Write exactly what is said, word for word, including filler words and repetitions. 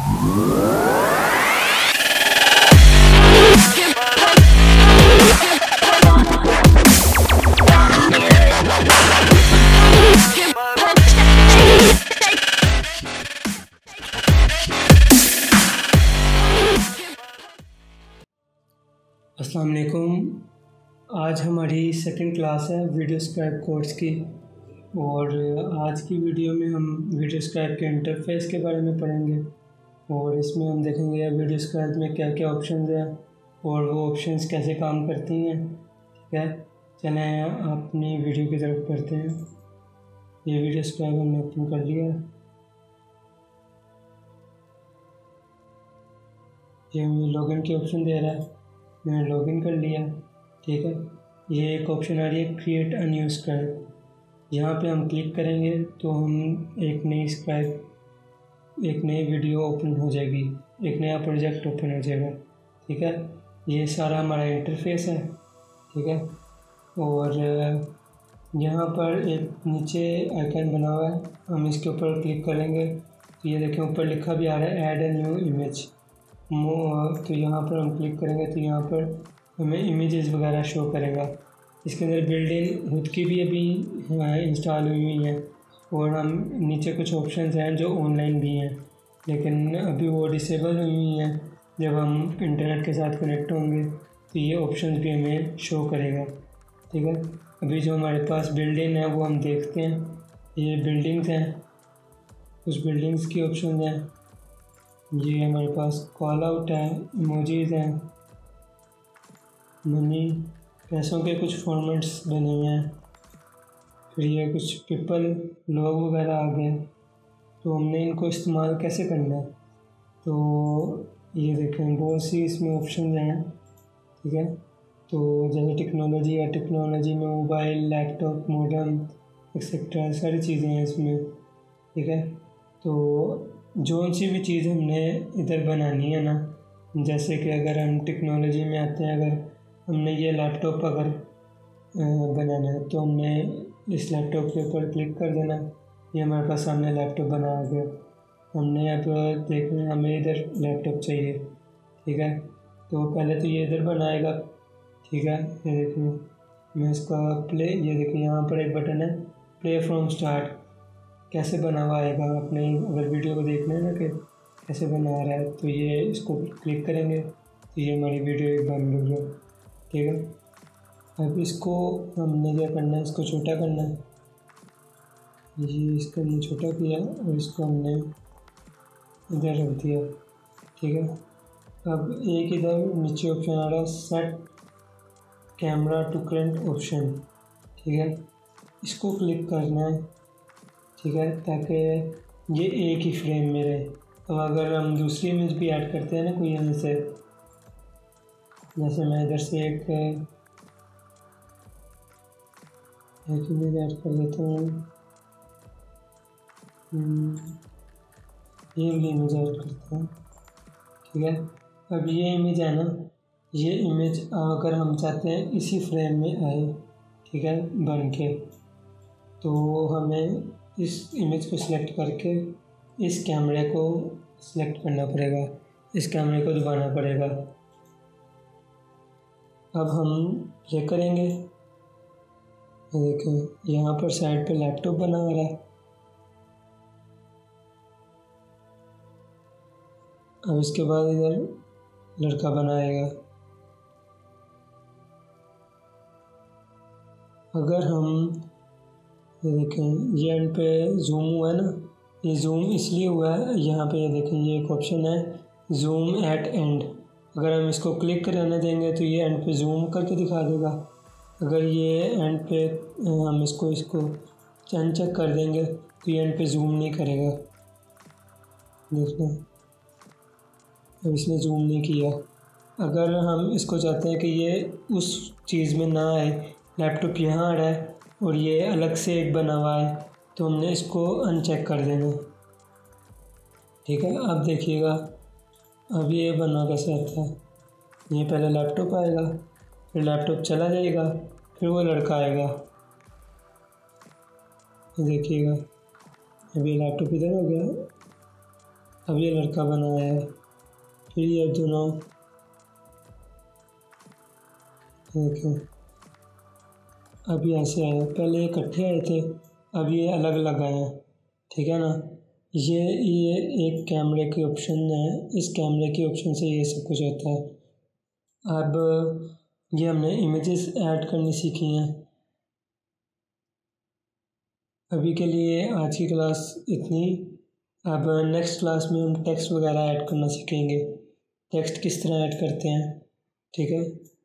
अस्सलाम वालेकुम। आज हमारी सेकंड क्लास है वीडियोस्क्राइब कोर्स की, और आज की वीडियो में हम वीडियोस्क्राइब के इंटरफेस के बारे में पढ़ेंगे। और इसमें हम देखेंगे वीडियोस्क्राइब में क्या क्या ऑप्शंस हैं और वो ऑप्शंस कैसे काम करती हैं। ठीक है, चलें अपनी वीडियो की तरफ करते हैं। ये वीडियोस्क्राइब हमने ओपन कर लिया है। ये हमें लॉगिन के ऑप्शन दे रहा है, मैंने लॉगिन कर लिया। ठीक है, ये एक ऑप्शन आ रही है क्रिएट अ न्यू स्क्राइब। यहाँ पे हम क्लिक करेंगे तो हम एक नई स्क्राइब, एक नई वीडियो ओपन हो जाएगी, एक नया प्रोजेक्ट ओपन हो जाएगा। ठीक है, ये सारा हमारा इंटरफेस है। ठीक है, और यहाँ पर एक नीचे आइकन बना हुआ है, हम इसके ऊपर क्लिक करेंगे तो ये देखें ऊपर लिखा भी आ रहा है ऐड ए न्यू इमेज। तो यहाँ पर हम क्लिक करेंगे तो यहाँ पर हमें इमेजेस वगैरह शो करेगा। इसके अंदर बिल्डिंग खुद की भी अभी इंस्टॉल हुई हुई है, और हम नीचे कुछ ऑप्शंस हैं जो ऑनलाइन भी हैं, लेकिन अभी वो डिसेबल हुई हुई हैं। जब हम इंटरनेट के साथ कनेक्ट होंगे तो ये ऑप्शंस भी हमें शो करेगा। ठीक है, अभी जो हमारे पास बिल्डिंग है वो हम देखते हैं। ये बिल्डिंग्स हैं, कुछ बिल्डिंग्स की ऑप्शन हैं। ये हमारे पास कॉल आउट है, इमोजीज हैं, मनी पैसों के कुछ फॉर्मेट्स बने हुए हैं। फिर ये कुछ पीपल लोग वगैरह आ गए, तो हमने इनको इस्तेमाल कैसे करना है तो ये देखें बहुत सी इसमें ऑप्शन हैं। ठीक है, तो जैसे टेक्नोलॉजी है, टेक्नोलॉजी में मोबाइल, लैपटॉप, मॉडर्न एक्सेट्रा सारी चीज़ें हैं इसमें। ठीक है, तो जो सी भी चीज़ हमने इधर बनानी है ना, जैसे कि अगर हम टेक्नोलॉजी में आते हैं, अगर हमने ये लैपटॉप अगर बनाना है तो हमने इस लैपटॉप के ऊपर क्लिक कर देना। ये हमारे पास सामने लैपटॉप बना आ गया। हमने यहाँ पर देखना है हमें इधर लैपटॉप चाहिए। ठीक है, तो पहले तो ये इधर बनाएगा। ठीक है, ये देखिए मैं इसका प्ले, ये देखिए यहाँ पर एक बटन है प्ले फ्रॉम स्टार्ट, कैसे बना हुआ आएगा। अपने अगर वीडियो को देखना है ना कि कैसे बना रहा है, तो ये इसको क्लिक करेंगे तो ये हमारी वीडियो एक बन रही है। ठीक है, अब इसको हमने क्या करना है, इसको छोटा करना है। ये इसको हमने छोटा किया और इसको हमने इधर रख दिया। ठीक है, अब एक इधर नीचे ऑप्शन आ रहा है set camera to current option. ठीक है, इसको क्लिक करना है। ठीक है, ताकि ये एक ही फ्रेम में रहे। अब अगर हम दूसरी इमेज भी ऐड करते हैं ना कोई यहाँ से, जैसे मैं इधर से एक एक इमेज ऐड कर देता हूँ, ये भी इमेज ऐड करता हूँ। ठीक है, अब ये इमेज है ना, ये इमेज अगर हम चाहते हैं इसी फ्रेम में आए, ठीक है, बन के, तो हमें इस इमेज को सिलेक्ट करके इस कैमरे को सिलेक्ट करना पड़ेगा, इस कैमरे को दबाना पड़ेगा। अब हम ये करेंगे, देखें यहाँ पर साइड पे लैपटॉप बना आ रहा है। अब इसके बाद इधर लड़का बनाएगा। अगर हम ये देखें ये एंड पे जूम हुआ है ना, ये जूम इसलिए हुआ है यहाँ पे, ये देखें ये एक ऑप्शन है जूम एट एंड। अगर हम इसको क्लिक कराने देंगे तो ये एंड पे जूम करके दिखा देगा। अगर ये एंड पे हम इसको इसको चेंज चेक कर देंगे तो ये एंड पे जूम नहीं करेगा। देखना, अब इसने जूम नहीं किया। अगर हम इसको चाहते हैं कि ये उस चीज़ में ना आए, लैपटॉप यहाँ आ रहा है और ये अलग से एक बना हुआ है, तो हमने इसको अनचेक कर देना। ठीक है, अब देखिएगा अब ये बना कैसे आता है। ये पहले लैपटॉप आएगा, फिर लैपटॉप चला जाएगा, फिर वो लड़का आएगा। देखिएगा अभी लैपटॉप इधर हो गया, अब ये लड़का बना है, फिर ये दोनों देखें अब यहाँ से आए, पहले इकट्ठे आए थे, अब ये अलग अलग आए हैं। ठीक है ना, ये ये एक कैमरे के ऑप्शन है, इस कैमरे के ऑप्शन से ये सब कुछ होता है। अब ये हमने इमेजेस ऐड करनी सीखी हैं। अभी के लिए आज की क्लास इतनी। अब नेक्स्ट क्लास में हम टेक्स्ट वगैरह ऐड करना सीखेंगे, टेक्स्ट किस तरह ऐड करते हैं। ठीक है।